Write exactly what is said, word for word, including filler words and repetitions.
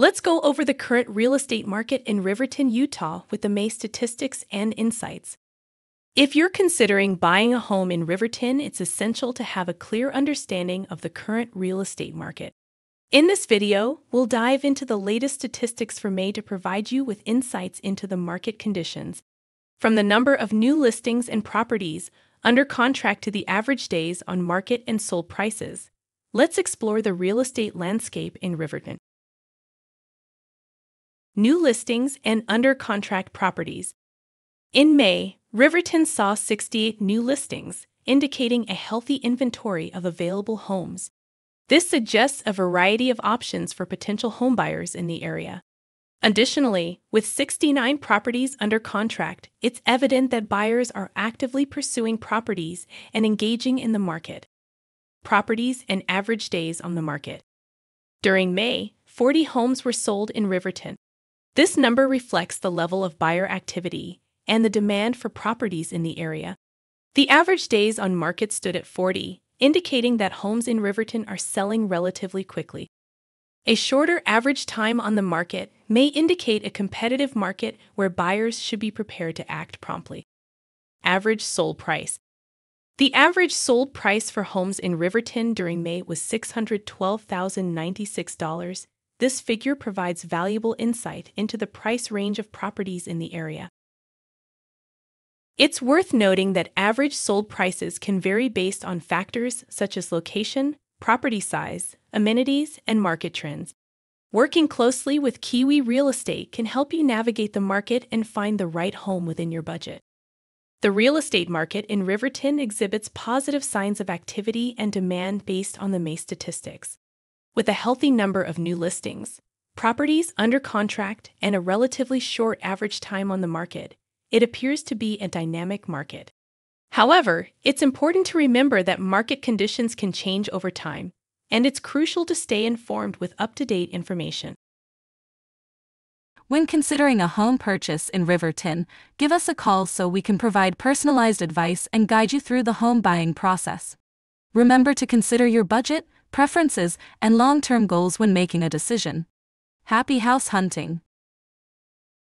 Let's go over the current real estate market in Riverton, Utah with the May statistics and insights. If you're considering buying a home in Riverton, it's essential to have a clear understanding of the current real estate market. In this video, we'll dive into the latest statistics for May to provide you with insights into the market conditions. From the number of new listings and properties under contract to the average days on market and sold prices, let's explore the real estate landscape in Riverton. New listings and under contract properties. In May, Riverton saw sixty-eight new listings, indicating a healthy inventory of available homes. This suggests a variety of options for potential homebuyers in the area. Additionally, with sixty-nine properties under contract, it's evident that buyers are actively pursuing properties and engaging in the market. Properties and average days on the market. During May, forty homes were sold in Riverton. This number reflects the level of buyer activity and the demand for properties in the area. The average days on market stood at forty, indicating that homes in Riverton are selling relatively quickly. A shorter average time on the market may indicate a competitive market where buyers should be prepared to act promptly. Average sold price. The average sold price for homes in Riverton during May was six hundred twelve thousand ninety-six dollars. This figure provides valuable insight into the price range of properties in the area. It's worth noting that average sold prices can vary based on factors such as location, property size, amenities, and market trends. Working closely with Kiwi Real Estate can help you navigate the market and find the right home within your budget. The real estate market in Riverton exhibits positive signs of activity and demand based on the May statistics. With a healthy number of new listings, properties under contract, and a relatively short average time on the market, it appears to be a dynamic market. However, it's important to remember that market conditions can change over time, and it's crucial to stay informed with up-to-date information. When considering a home purchase in Riverton, give us a call so we can provide personalized advice and guide you through the home buying process. Remember to consider your budget, preferences, and long-term goals when making a decision. Happy house hunting!